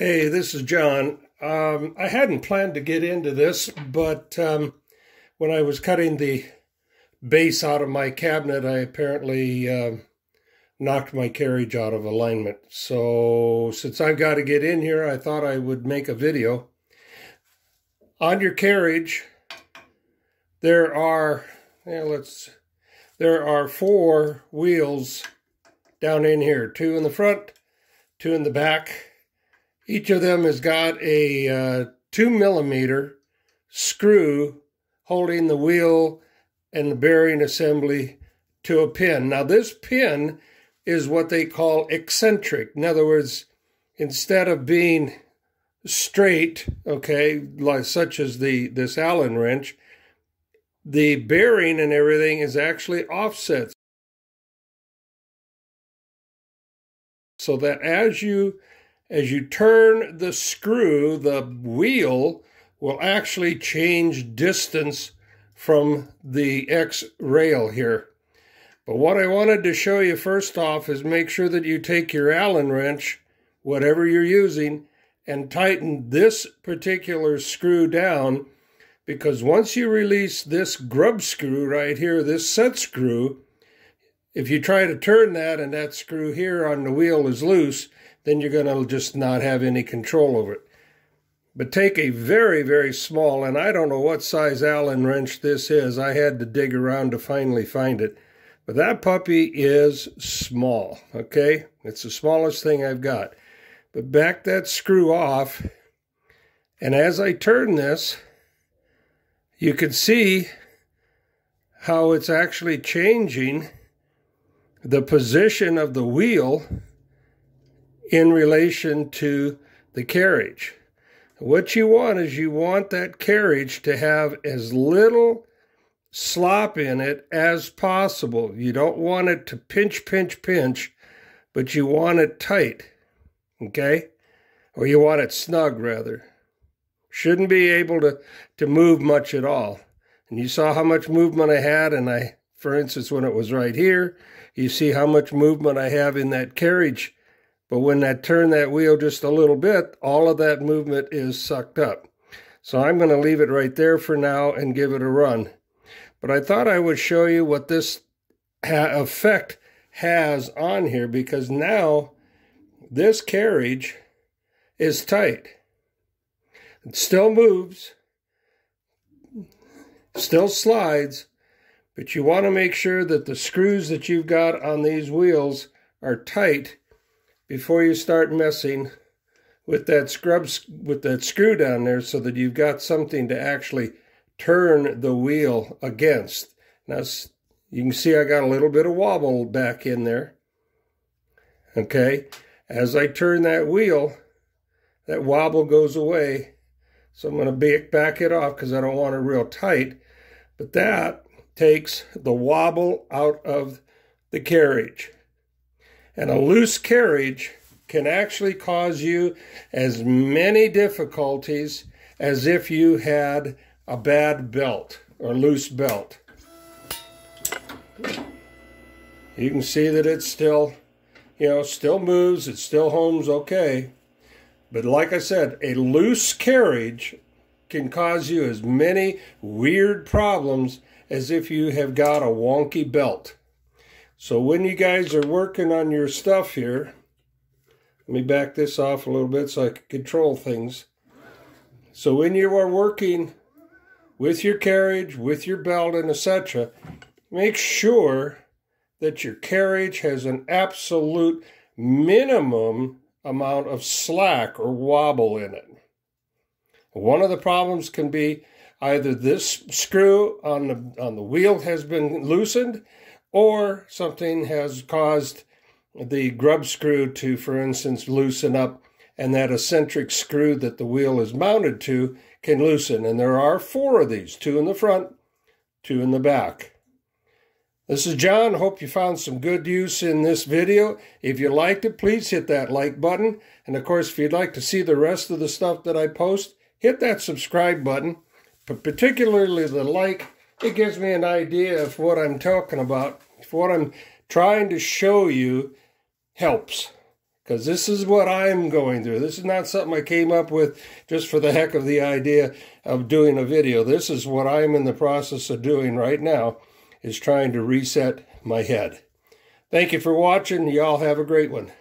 Hey, this is John. I hadn't planned to get into this, but when I was cutting the base out of my cabinet, I apparently knocked my carriage out of alignment. So since I've got to get in here, I thought I would make a video. On your carriage, there are four wheels down in here, two in the front, two in the back. Each of them has got a 2mm screw holding the wheel and the bearing assembly to a pin. Now, this pin is what they call eccentric. In other words, instead of being straight, okay, like such as this Allen wrench, the bearing and everything is actually offset. So that as you turn the screw, the wheel will actually change distance from the X rail here. But what I wanted to show you first off is make sure that you take your Allen wrench, whatever you're using, and tighten this particular screw down, because once you release this grub screw right here, this set screw, if you try to turn that and that screw here on the wheel is loose, then you're going to just not have any control over it. But take a very, very small, and I don't know what size Allen wrench this is. I had to dig around to finally find it. But that puppy is small, okay? It's the smallest thing I've got. But back that screw off, and as I turn this, you can see how it's actually changing the position of the wheel in relation to the carriage. What you want is you want that carriage to have as little slop in it as possible. You don't want it to pinch, but you want it tight, okay? Or you want it snug, rather. Shouldn't be able to move much at all. And you saw how much movement I had, and for instance, when it was right here, you see how much movement I have in that carriage. But when I turn that wheel just a little bit, all of that movement is sucked up. So I'm going to leave it right there for now and give it a run. But I thought I would show you what this effect has on here, because now this carriage is tight. It still moves, still slides, but you want to make sure that the screws that you've got on these wheels are tight before you start messing with that screw down there, so that you've got something to actually turn the wheel against. Now, you can see I got a little bit of wobble back in there. Okay, as I turn that wheel, that wobble goes away. So I'm going to back it off because I don't want it real tight. But that takes the wobble out of the carriage. And a loose carriage can actually cause you as many difficulties as if you had a bad belt or loose belt. You can see that it still, still moves, it still homes okay. But like I said, a loose carriage can cause you as many weird problems as if you have got a wonky belt. So when you guys are working on your stuff here, let me back this off a little bit so I can control things. So when you are working with your carriage, with your belt, and etc., make sure that your carriage has an absolute minimum amount of slack or wobble in it. One of the problems can be either this screw on the wheel has been loosened, or something has caused the grub screw to, for instance, loosen up, and that eccentric screw that the wheel is mounted to can loosen. And there are four of these, two in the front, two in the back. This is John. Hope you found some good use in this video. If you liked it, please hit that like button. And of course, if you'd like to see the rest of the stuff that I post, hit that subscribe button, but particularly the like. It gives me an idea of what I'm talking about, if what I'm trying to show you helps. because this is what I'm going through. This is not something I came up with just for the heck of the idea of doing a video. This is what I'm in the process of doing right now, is trying to reset my head. Thank you for watching. Y'all have a great one.